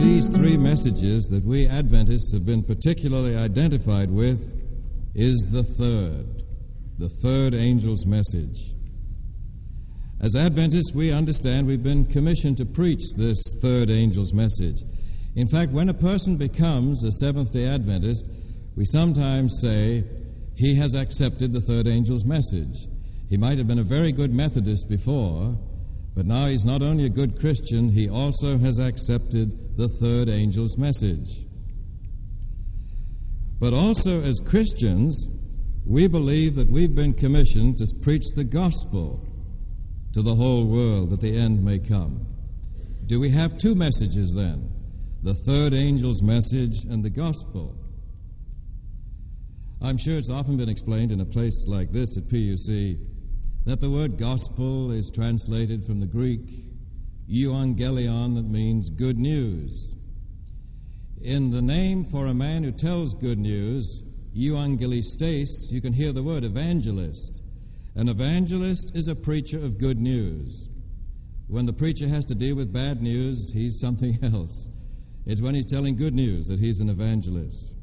These three messages that we Adventists have been particularly identified with is the third angel's message. As Adventists, we understand we've been commissioned to preach this third angel's message. In fact, when a person becomes a Seventh-day Adventist, we sometimes say he has accepted the third angel's message. He might have been a very good Methodist before, but now he's not only a good Christian, he also has accepted the third angel's message. But also as Christians, we believe that we've been commissioned to preach the gospel to the whole world that the end may come. Do we have two messages then? The third angel's message and the gospel. I'm sure it's often been explained in a place like this at PUC that the word gospel is translated from the Greek euangelion, that means good news. In the name for a man who tells good news, euangelistes, you can hear the word evangelist. An evangelist is a preacher of good news. When the preacher has to deal with bad news, he's something else. It's when he's telling good news that he's an evangelist.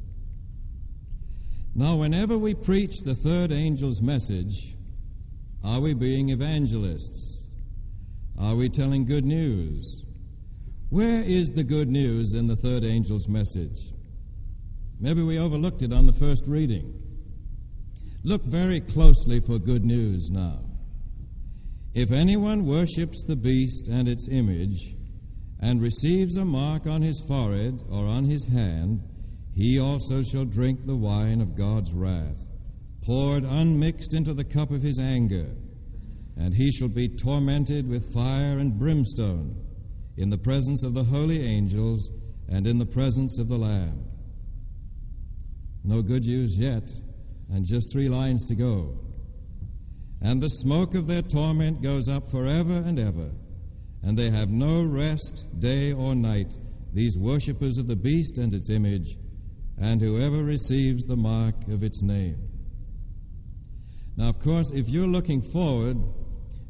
Now, whenever we preach the third angel's message, are we being evangelists? Are we telling good news? Where is the good news in the third angel's message? Maybe we overlooked it on the first reading. Look very closely for good news now. If anyone worships the beast and its image and receives a mark on his forehead or on his hand, he also shall drink the wine of God's wrath, poured unmixed into the cup of his anger, and he shall be tormented with fire and brimstone in the presence of the holy angels and in the presence of the Lamb. No good news yet, and just three lines to go. And the smoke of their torment goes up forever and ever, and they have no rest day or night, these worshippers of the beast and its image, and whoever receives the mark of its name. Now, of course, if you're looking forward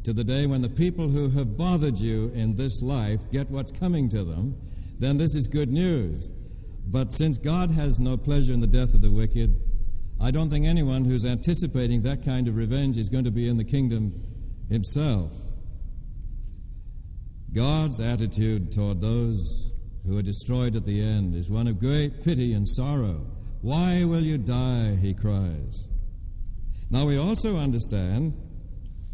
to the day when the people who have bothered you in this life get what's coming to them, then this is good news. But since God has no pleasure in the death of the wicked, I don't think anyone who's anticipating that kind of revenge is going to be in the kingdom himself. God's attitude toward those who are destroyed at the end is one of great pity and sorrow. "Why will you die?" he cries. Now, we also understand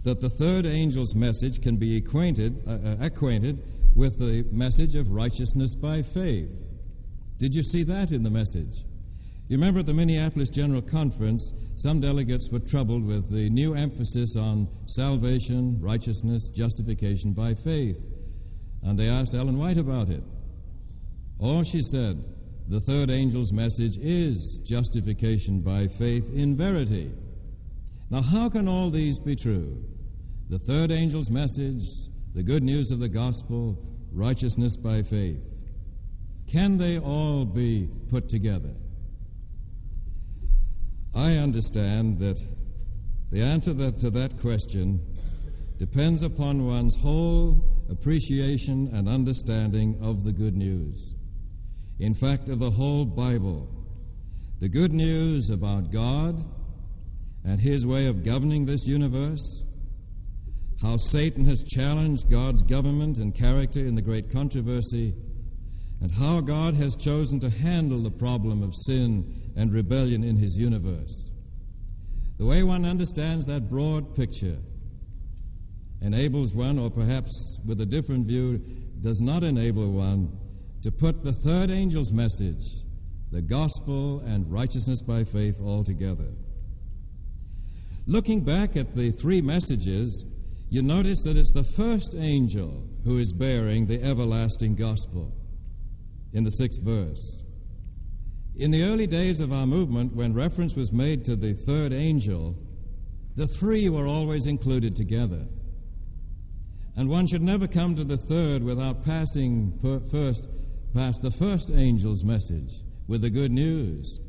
that the third angel's message can be acquainted with the message of righteousness by faith. Did you see that in the message? You remember at the Minneapolis General Conference, some delegates were troubled with the new emphasis on salvation, righteousness, justification by faith. And they asked Ellen White about it. All she said, the third angel's message is justification by faith in verity. Now, how can all these be true? The third angel's message, the good news of the gospel, righteousness by faith. Can they all be put together? I understand that the answer to that question depends upon one's whole appreciation and understanding of the good news. In fact, of the whole Bible. The good news about God and his way of governing this universe, how Satan has challenged God's government and character in the great controversy, and how God has chosen to handle the problem of sin and rebellion in his universe. The way one understands that broad picture enables one, or perhaps with a different view, does not enable one to put the third angel's message, the gospel and righteousness by faith, all together. Looking back at the three messages, you notice that it's the first angel who is bearing the everlasting gospel in the 6th verse. In the early days of our movement, when reference was made to the third angel, the three were always included together. And one should never come to the third without passing past the first angel's message with the good news,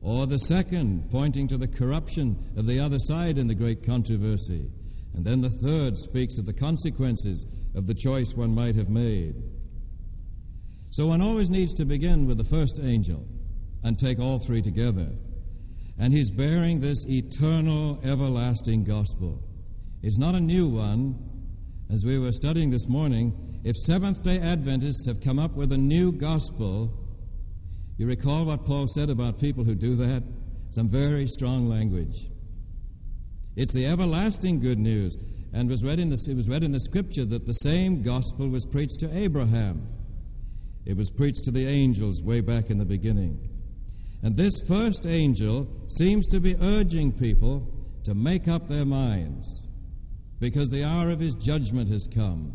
Or the second, pointing to the corruption of the other side in the great controversy. And then the third speaks of the consequences of the choice one might have made. So one always needs to begin with the first angel and take all three together. And he's bearing this eternal, everlasting gospel. It's not a new one. As we were studying this morning, if Seventh-day Adventists have come up with a new gospel, you recall what Paul said about people who do that? Some very strong language. It's the everlasting good news. And it was read in the Scripture that the same gospel was preached to Abraham. It was preached to the angels way back in the beginning. And this first angel seems to be urging people to make up their minds because the hour of his judgment has come.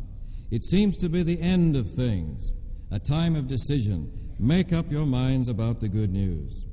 It seems to be the end of things, a time of decision. Make up your minds about the good news.